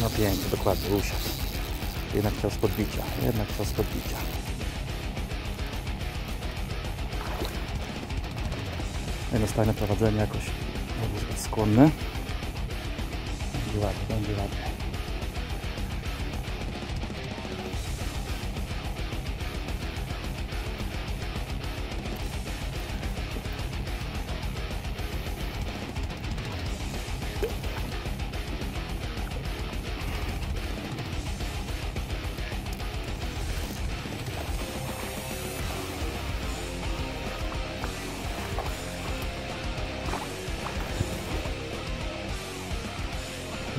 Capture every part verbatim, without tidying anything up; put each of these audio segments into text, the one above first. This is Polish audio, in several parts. napięcie, dokładnie, usiadł. Jednak czas podbicia, jednak czas podbicia. Jednostajne prowadzenie jakoś nie jest skłonne. Będzie ładnie, będzie ładnie.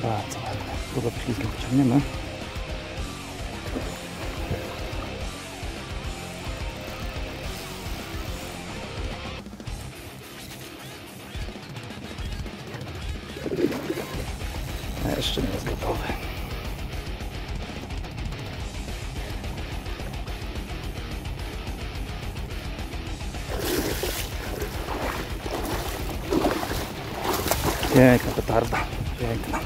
Bardzo ładnie. Próbę przyciskiem wyciągniemy. A jeszcze nie jest gotowy. Piękna petarda. Piękna.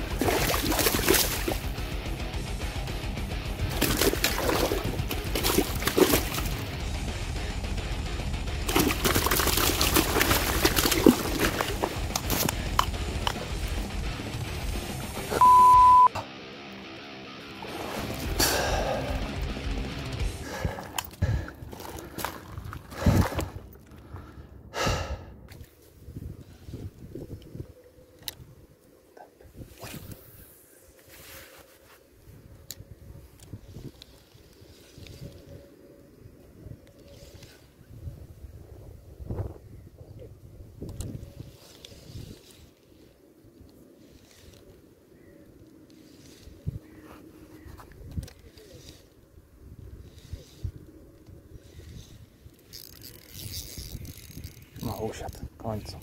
No, usiadł w końcu.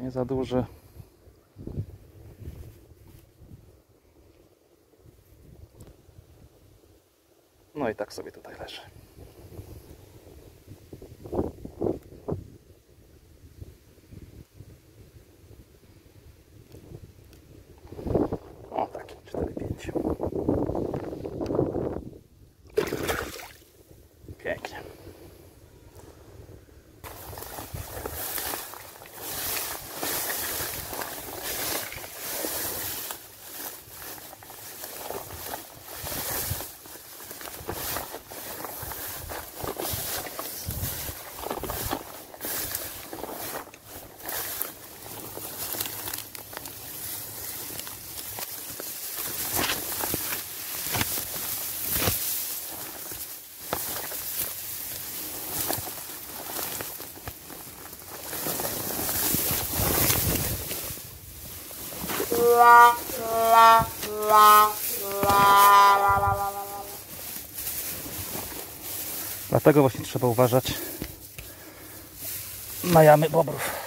Nie za duży. No i tak sobie tutaj leży. Pięknie. La la la la. Dlatego właśnie trzeba uważać na jamy bobrów.